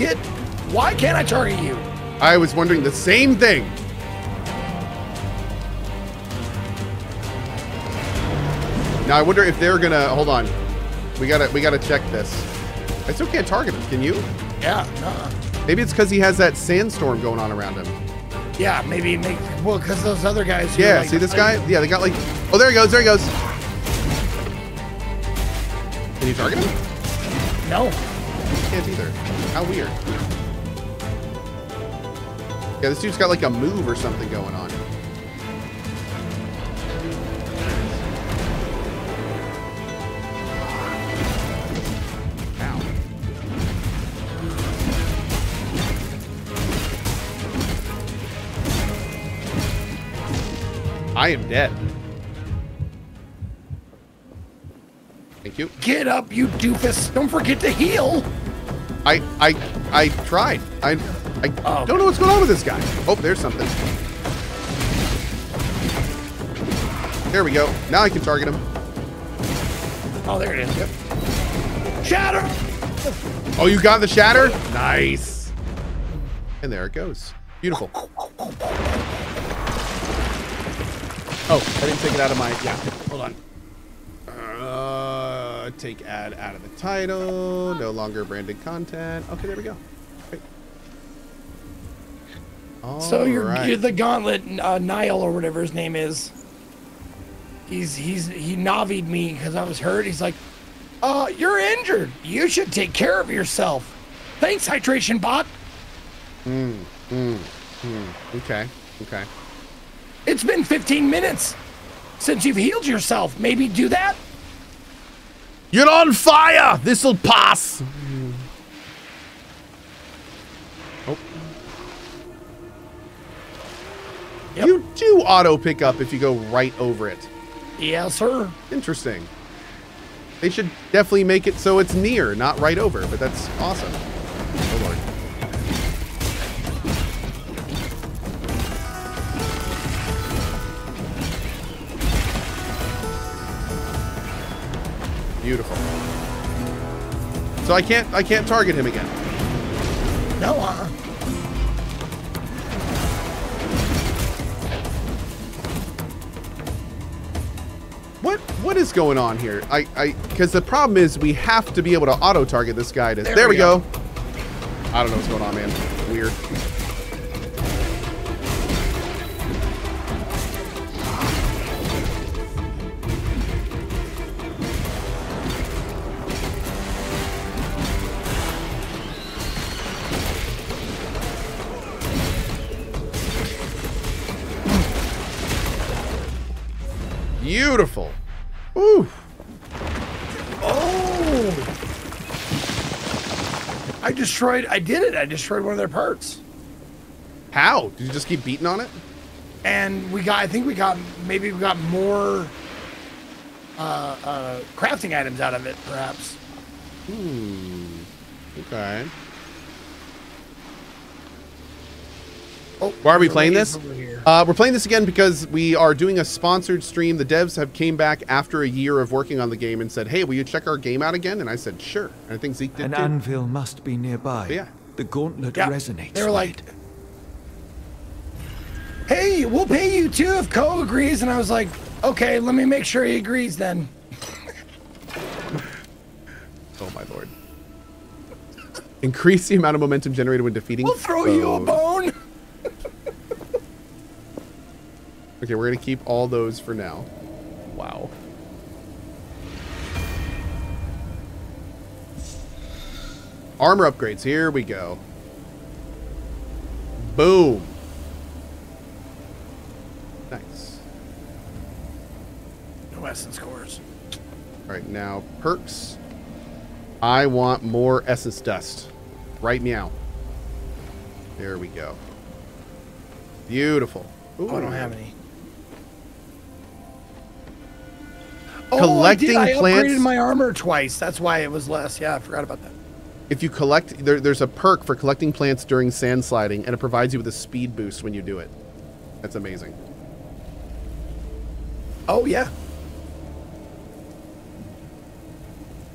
get? Why can't I target you? I was wondering the same thing. Now I wonder if they're gonna, hold on. We gotta check this. I still can't target him, can you? Yeah, nuh-uh. Maybe it's because he has that sandstorm going on around him. Yeah, maybe, well, because those other guys. Who yeah, like, see this guy? Yeah, they got like, oh, there he goes, there he goes. Can you target him? No. You can't either. How weird. Yeah, this dude's got like a move or something going on. Ow. I am dead. Thank you. Get up, you doofus. Don't forget to heal. I tried. I don't know what's going on with this guy. Oh, there's something. There we go. Now I can target him. Oh, there it is. Yep. Shatter! Oh, you got the shatter? Nice. And there it goes. Beautiful. Oh, I didn't take it out of my... Yeah, hold on. Take ad out of the title. No longer branded content. Okay, there we go. So you're the gauntlet Niall or whatever his name is. He navied me because I was hurt. He's like, you're injured. You should take care of yourself. Thanks, hydration bot. Okay. Okay. It's been 15 minutes since you've healed yourself. Maybe do that. You're on fire. This'll pass. Yep. You do auto pick up if you go right over it. Yes, sir. Interesting. They should definitely make it so it's near, not right over, but that's awesome. Oh, Lord. Beautiful. So I can't target him again. No, What is going on here? Because the problem is we have to be able to auto target this guy. To, there we go. I don't know what's going on, man. Weird. Beautiful. Ooh. Oh! I destroyed one of their parts. How? Did you just keep beating on it? And we got, maybe we got more crafting items out of it, perhaps. Hmm. Okay. Oh, why are we playing this? We're playing this again because we are doing a sponsored stream. The devs have came back after a year of working on the game and said, "Hey, will you check our game out again?" And I said, "Sure." And I think Zeke did. An anvil must be nearby. But yeah. The gauntlet resonates. They were like, "Hey, we'll pay you too if Ko agrees." And I was like, "Okay, let me make sure he agrees then." Oh my lord! Increase the amount of momentum generated when defeating. We'll throw you a bone. Okay, we're gonna keep all those for now. Wow. Armor upgrades, here we go. Boom. Nice. No essence cores. All right, now perks. I want more essence dust. Right now. There we go. Beautiful. Ooh, oh, I don't have any. Collecting plants. I upgraded my armor twice. That's why it was less. Yeah, I forgot about that. If you collect, there's a perk for collecting plants during sand sliding, and it provides you with a speed boost when you do it. That's amazing. Oh, yeah.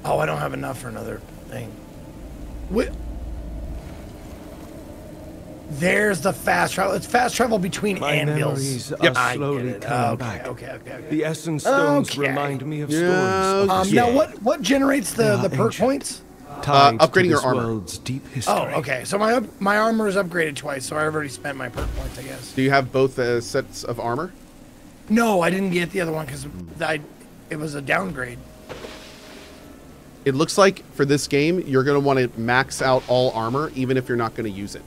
Oh, I don't have enough for another thing. There's the fast travel. It's fast travel between anvils. Yep. Okay. The essence stones remind me of stories. Now, what generates the perk points? Upgrading your armor. Oh, okay. So my armor is upgraded twice, so I already spent my perk points, I guess. Do you have both sets of armor? No, I didn't get the other one because it was a downgrade. It looks like for this game, you're going to want to max out all armor, even if you're not going to use it.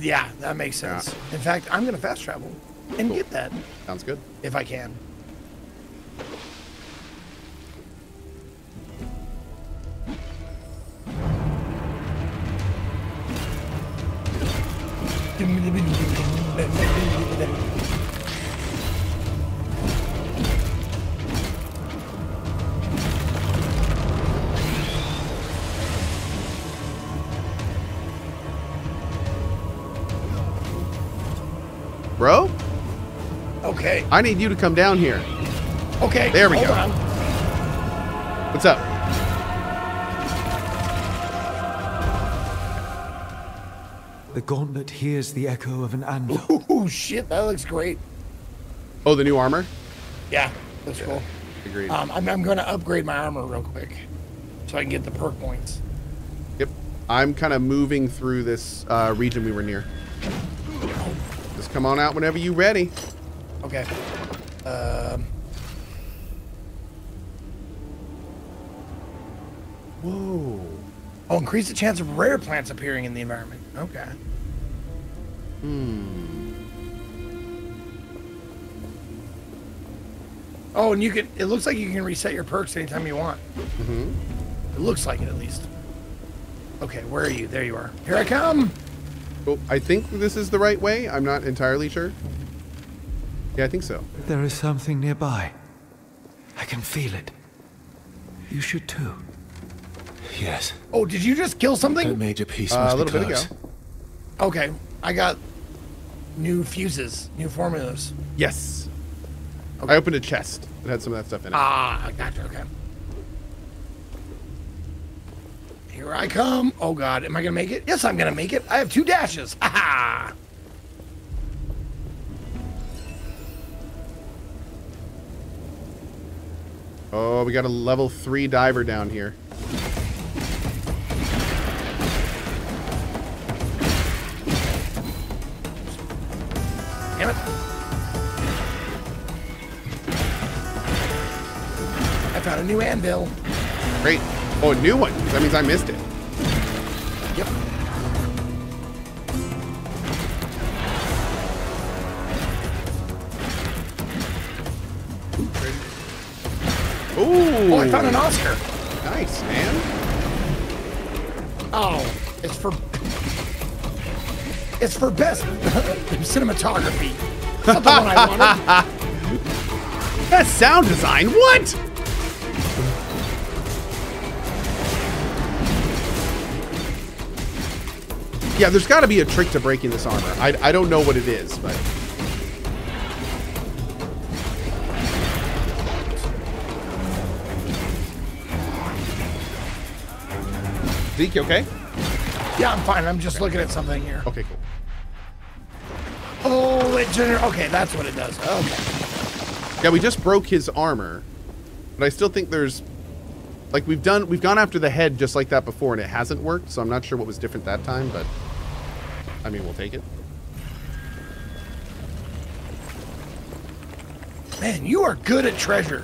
Yeah, that makes sense. Yeah. In fact, I'm going to fast travel and get that. Sounds good. If I can. Bro? Okay. I need you to come down here. Okay. There we go. Hold on. What's up? The gauntlet hears the echo of an anvil. Oh shit, that looks great. Oh, the new armor? Yeah, that's cool. Agreed. I'm going to upgrade my armor real quick so I can get the perk points. Yep. I'm kind of moving through this region we were near. Just come on out whenever you're ready. Okay. Whoa. Oh, increase the chance of rare plants appearing in the environment. Okay. Hmm. Oh, and you can, it looks like you can reset your perks anytime you want. Mm-hmm. It looks like it, at least. Okay, where are you? There you are. Here I come! Well, I think this is the right way. I'm not entirely sure. Yeah, I think so. There is something nearby. I can feel it. You should too. Yes. Oh, did you just kill something? That major piece must be close. Bit ago. Okay, I got new fuses, new formulas. Yes. Okay. I opened a chest that had some of that stuff in it. Ah, I gotcha. Okay. Here I come. Oh God, am I gonna make it? Yes, I'm gonna make it. I have 2 dashes. Aha! Oh, we got a level 3 diver down here. Damn it. I found a new anvil. Great. Oh, a new one. That means I missed it. Yep. Ooh. Oh, I found an Oscar. Nice, man. Oh, it's for... It's for best cinematography. That's not the one I wanted. Best sound design? What? Yeah, there's got to be a trick to breaking this armor. I don't know what it is, but... Zeke, you okay? Yeah, I'm fine. I'm just looking at something here. Okay, cool. Oh, it generates. Okay, that's what it does. Okay. Yeah, we just broke his armor, but I still think there's, like, we've gone after the head just like that before, and it hasn't worked. So I'm not sure what was different that time, but I mean, we'll take it. Man, you are good at treasure.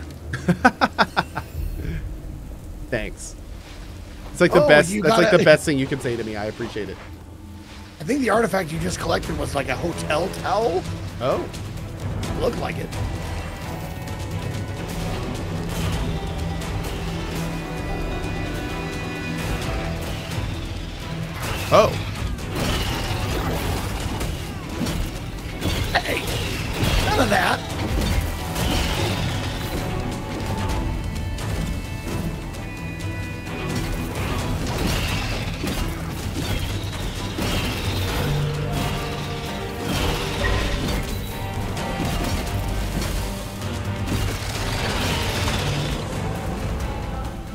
Thanks. It's like the best. That's like the best thing you can say to me. I appreciate it. I think the artifact you just collected was like a hotel towel. Oh, looked like it. Oh. Hey, none of that.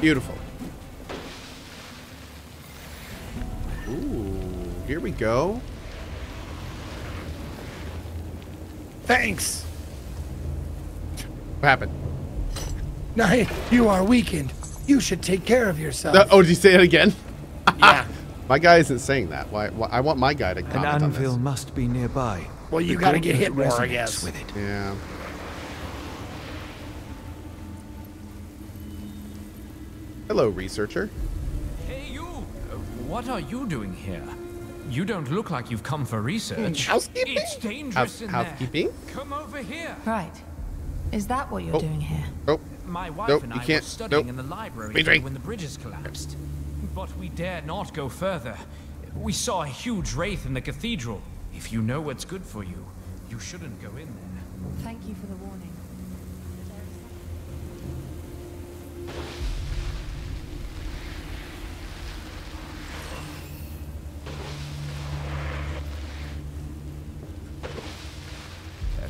Beautiful. Ooh, here we go. Thanks. What happened? Now you are weakened. You should take care of yourself. Oh, did he say it again? Yeah. My guy isn't saying that. Why? I want my guy to comment on this. An anvil must be nearby. Well, you got to get hit more, I guess. With it. Yeah. Hello, researcher. Hey, you. What are you doing here? You don't look like you've come for research. Housekeeping? It's dangerous in there. Housekeeping? Come over here. Right. Is that what you're doing here? Nope. My wife and I were studying in the library when the bridges collapsed. But we dare not go further. We saw a huge wraith in the cathedral. If you know what's good for you, you shouldn't go in there. Thank you for the warning.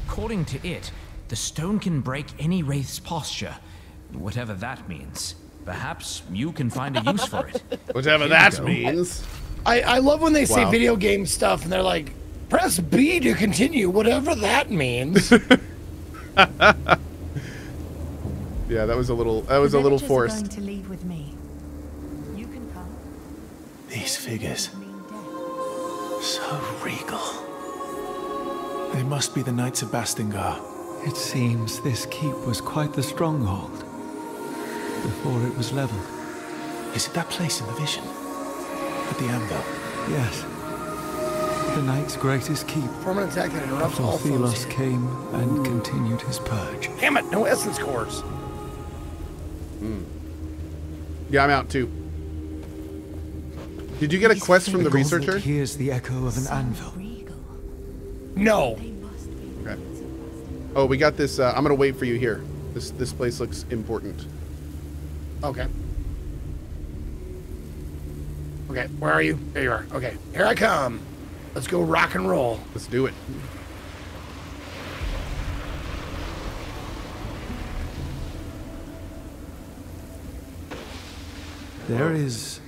According to it, the stone can break any wraith's posture, whatever that means. Perhaps you can find a use for it. Whatever that means. I love when they say video game stuff and they're like, press B to continue, whatever that means. Yeah, that was a little forced. Going to leave with me. You can come. These figures, so regal. They must be the Knights of Bastingar. It seems this keep was quite the stronghold before it was leveled. Is it that place in the vision? At the anvil? Yes. The knight's greatest keep. Permanent attack that interrupts all Thelos came and continued his purge. Damn it, no essence cores. Yeah, I'm out too. Did you get a quest from the researcher? Here's the echo of an anvil. No. Okay. Oh, we got this. I'm gonna wait for you here. This place looks important. Okay. Okay, where are you? There you are. Okay, here I come. Let's go rock and roll. Let's do it. There is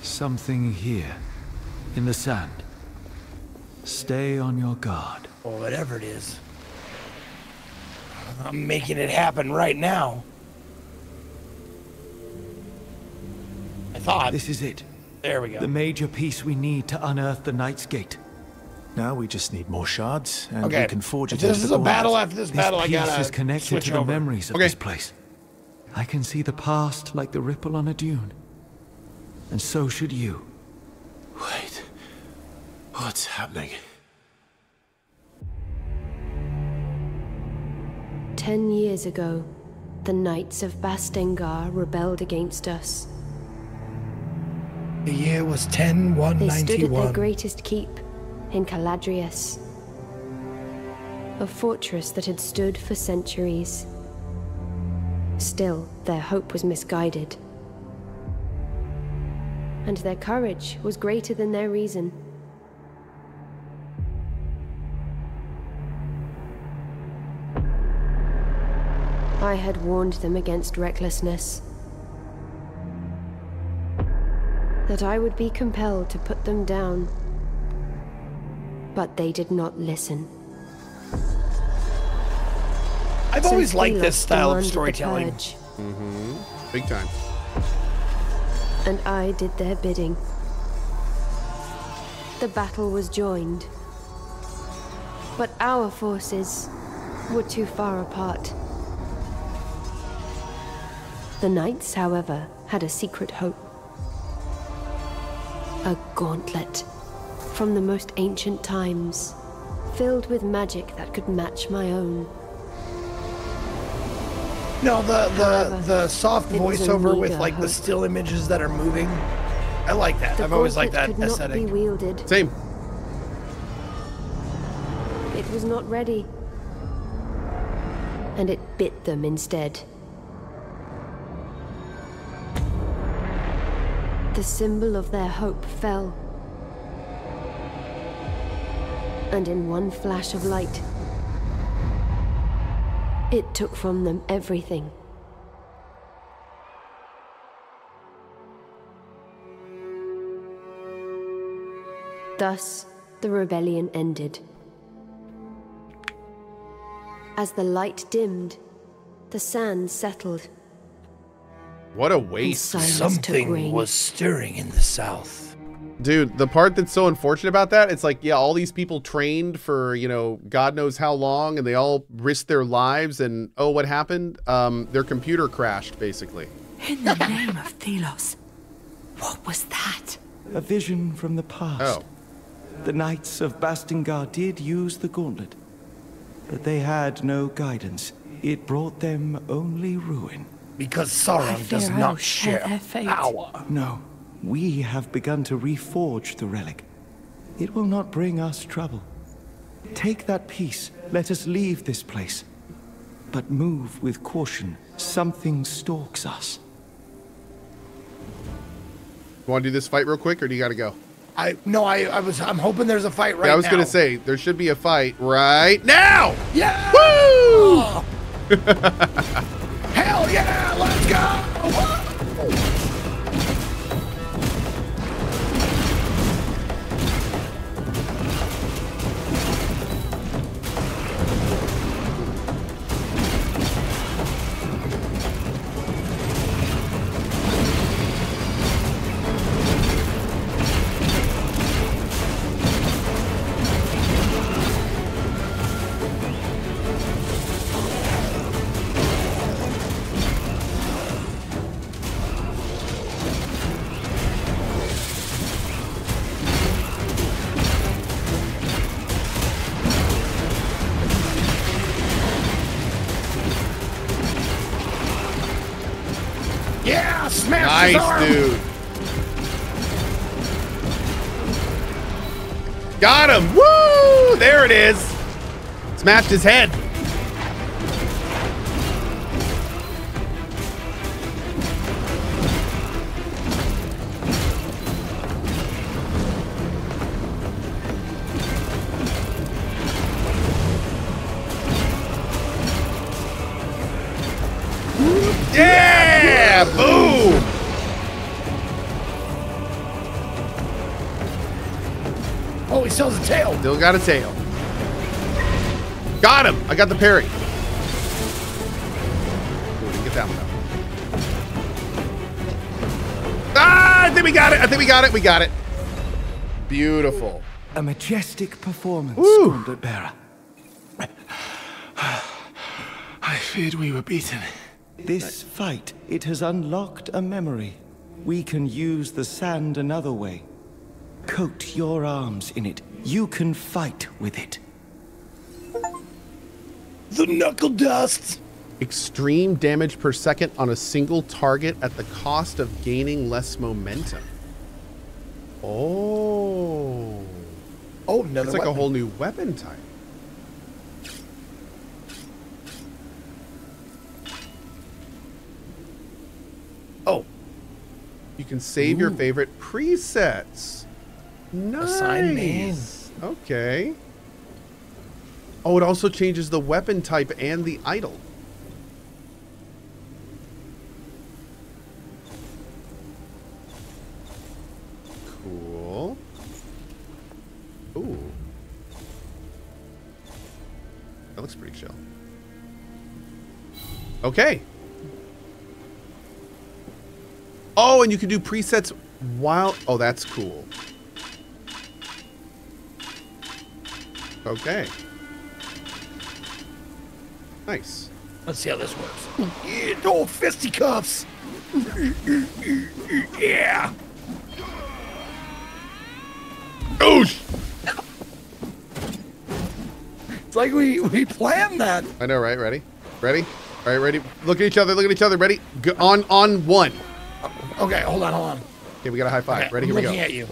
something here in the sand. Stay on your guard. Or whatever it is. I'm making it happen right now. This is it. There we go. The major piece we need to unearth the Knight's Gate. Now we just need more shards, and we can forge it. This is a battle after this battle. I gotta switch over. This piece is connected to the memories of this place. I can see the past like the ripple on a dune, and so should you. Wait, what's happening? 10 years ago, the Knights of Bastingar rebelled against us. The year was 10-191. They stood at their greatest keep, in Caladrius. A fortress that had stood for centuries. Still, their hope was misguided. And their courage was greater than their reason. I had warned them against recklessness. That I would be compelled to put them down. But they did not listen. I've always liked this style of storytelling. Mm-hmm. Big time. And I did their bidding. The battle was joined. But our forces were too far apart. The knights, however, had a secret hope. A gauntlet from the most ancient times, filled with magic that could match my own. No, the soft voiceover with like the still images that are moving, I like that. I've always liked that aesthetic. Could not be wielded. Same. It was not ready, and it bit them instead. The symbol of their hope fell. And in one flash of light, it took from them everything. Thus, the rebellion ended. As the light dimmed, the sand settled. What a waste. Something was stirring in the south. Dude, the part that's so unfortunate about that, it's like, yeah, all these people trained for, you know, God knows how long, and they all risked their lives, and oh, what happened? Their computer crashed, basically. In the name of Thelos, what was that? A vision from the past. Oh. The Knights of Bastingar did use the gauntlet, but they had no guidance. It brought them only ruin. Because Sauron does not share power. No, we have begun to reforge the relic. It will not bring us trouble. Take that piece. Let us leave this place. But move with caution. Something stalks us. You want to do this fight real quick, or do you got to go? I'm hoping there's a fight right now. Yeah, I was gonna say there should be a fight right now. Yeah. Woo! Oh. Hell yeah! Let's go! Nice, dude. Got him. Woo! There it is. Smashed his head. Yeah! Boom! Oh, he still has a tail. Still got a tail. Got him. I got the parry. Ooh, get that one up. Ah, I think we got it. I think we got it. We got it. Beautiful. A majestic performance, Gauntlet Bearer. I feared we were beaten. This fight, it has unlocked a memory. We can use the sand another way. Coat your arms in it. You can fight with it. The knuckle dust! Extreme damage per second on a single target at the cost of gaining less momentum. Oh. Oh, no. It's like a whole new weapon type. Oh. You can save your favorite presets. Nice. Okay. Oh, it also changes the weapon type and the idol. Cool. Ooh. That looks pretty chill. Okay. Oh, and you can do presets while... Oh, that's cool. Okay. Nice. Let's see how this works. Yeah, no fisticuffs. Yeah. Oosh. It's like we planned that. I know, right? Ready? Ready? All right, ready. Look at each other. Look at each other. Ready? Go on one. Okay, hold on, hold on. Okay, we got a high five. Okay, ready? Here we go. Looking at you.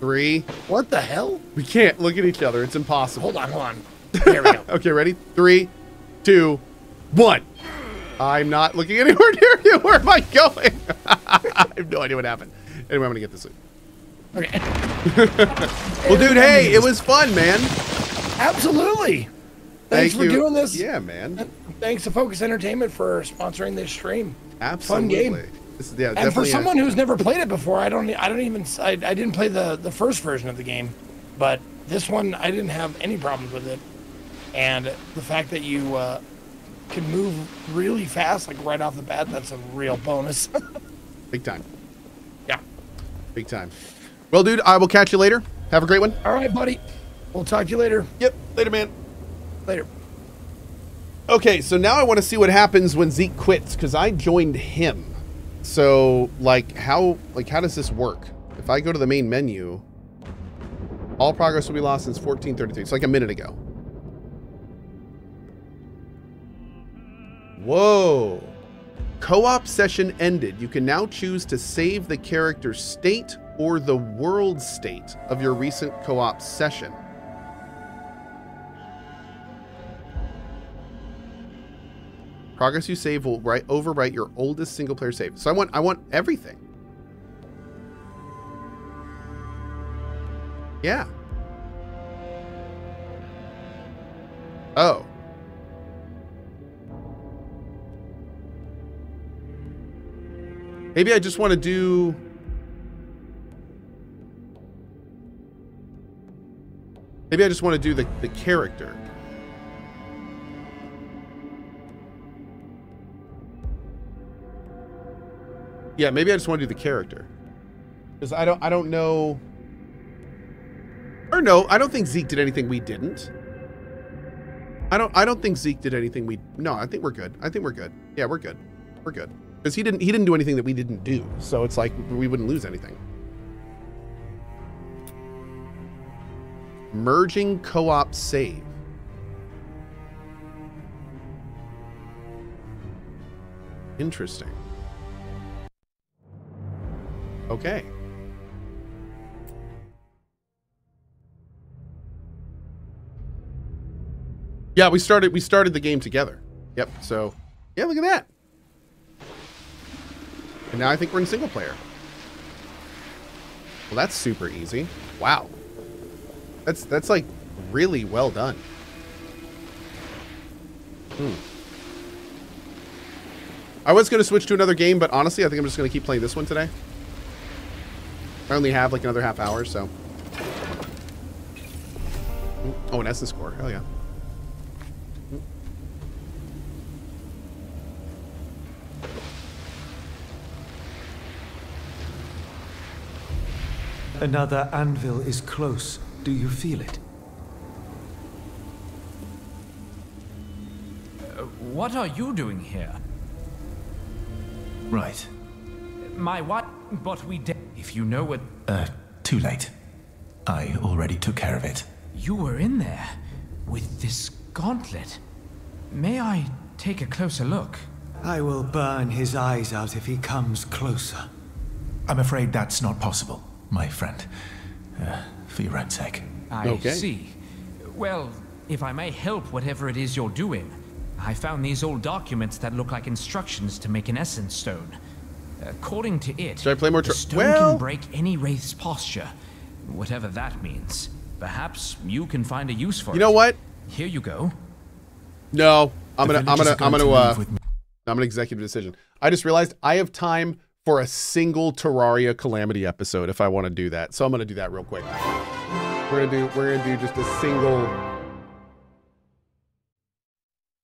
3. What the hell? We can't look at each other. It's impossible. Hold on, hold on. There we go. Okay, ready? 3, 2, 1. I'm not looking anywhere near you. Where am I going? I have no idea what happened. Anyway, I'm going to get this. Okay. Well, dude, hey, it was fun, man. Absolutely. Thanks for doing this. Yeah, man. Thanks to Focus Entertainment for sponsoring this stream. Absolutely. Fun game. Yeah, and for someone who's never played it before, I didn't play the first version of the game, but this one I didn't have any problems with it. And the fact that you can move really fast, like right off the bat, that's a real bonus. Big time. Yeah. Big time. Well, dude, I will catch you later. Have a great one. All right, buddy. We'll talk to you later. Yep. Later, man. Later. Okay, so now I want to see what happens when Zeke quits, because I joined him. So, how does this work? If I go to the main menu, all progress will be lost since 1433. It's like a minute ago. Whoa. Co-op session ended. You can now choose to save the character's state or the world state of your recent co-op session. Progress you save will overwrite your oldest single-player save. So I want everything. Yeah. Oh. Maybe I just want to do... Maybe I just want to do the character. Yeah, maybe I just want to do the character. Because I don't know. Or no, I don't think Zeke did anything we didn't. I don't think Zeke did anything we... No, I think we're good. I think we're good. Yeah, we're good. We're good. Because he didn't do anything that we didn't do. So it's like we wouldn't lose anything. Merging co-op save. Interesting. Okay. Yeah, we started the game together. Yep, so yeah, look at that. And now I think we're in single player. Well, that's super easy. Wow. That's like really well done. Hmm. I was gonna switch to another game, but honestly I think I'm just gonna keep playing this one today. I only have like another half hour, so. Oh, an essence core. Hell yeah. Another anvil is close. Do you feel it? What are you doing here? Right. My what? But we did. If you know what... Too late. I already took care of it. You were in there with this gauntlet. May I take a closer look? I will burn his eyes out if he comes closer. I'm afraid that's not possible, my friend. For your own sake. I see. Well, if I may help whatever it is you're doing, I found these old documents that look like instructions to make an essence stone. According to it, the stone can break any wraith's posture, whatever that means. Perhaps you can find a use for it. You know what? Here you go. No, I'm gonna executive decision. I just realized I have time for a single Terraria Calamity episode if I want to do that. So I'm gonna do that real quick. We're gonna do just a single